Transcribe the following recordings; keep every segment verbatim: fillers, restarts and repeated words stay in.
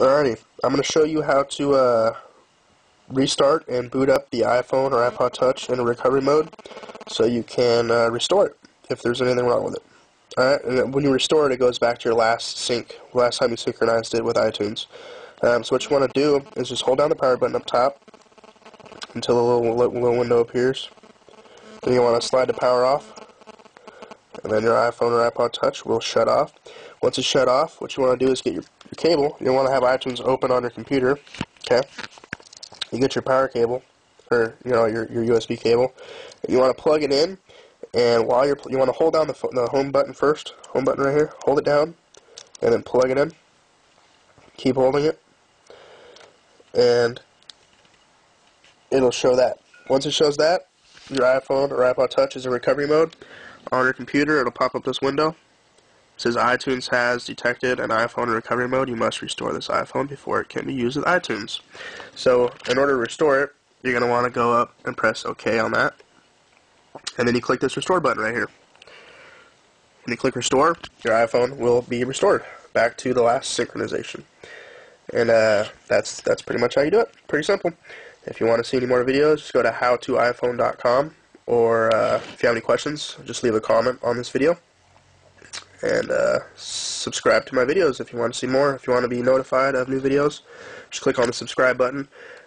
Alrighty, I'm going to show you how to uh, restart and boot up the iPhone or iPod Touch in recovery mode so you can uh, restore it if there's anything wrong with it. Alright, and then when you restore it, it goes back to your last sync, last time you synchronized it with iTunes. Um, so what you want to do is just hold down the power button up top until a little, little window appears. Then you want to slide the power off, and then your iPhone or iPod Touch will shut off. Once it's shut off, what you want to do is get your, your cable. You want to have iTunes open on your computer, okay? You get your power cable, or you know your, your U S B cable. You want to plug it in, and while you're you want to hold down the, the home button first, home button right here. Hold it down, and then plug it in. Keep holding it, and it'll show that. Once it shows that, your iPhone or iPod Touch is in recovery mode. On your computer, it'll pop up this window. It says iTunes has detected an iPhone in recovery mode. You must restore this iPhone before it can be used with iTunes. So in order to restore it, you're going to want to go up and press OK on that. And then you click this restore button right here. When you click restore, your iPhone will be restored back to the last synchronization. And uh, that's, that's pretty much how you do it. Pretty simple. If you want to see any more videos, just go to how to iphone dot com. Or uh, if you have any questions, just leave a comment on this video. And uh, subscribe to my videos if you want to see more. If you want to be notified of new videos, just click on the subscribe button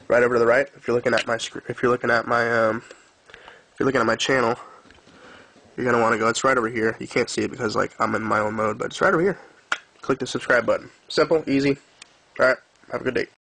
right over to the right. If you're looking at my if you're looking at my um, if you're looking at my channel, you're gonna want to go. It's right over here. You can't see it because like I'm in my own mode, but it's right over here. Click the subscribe button. Simple, easy. All right. Have a good day.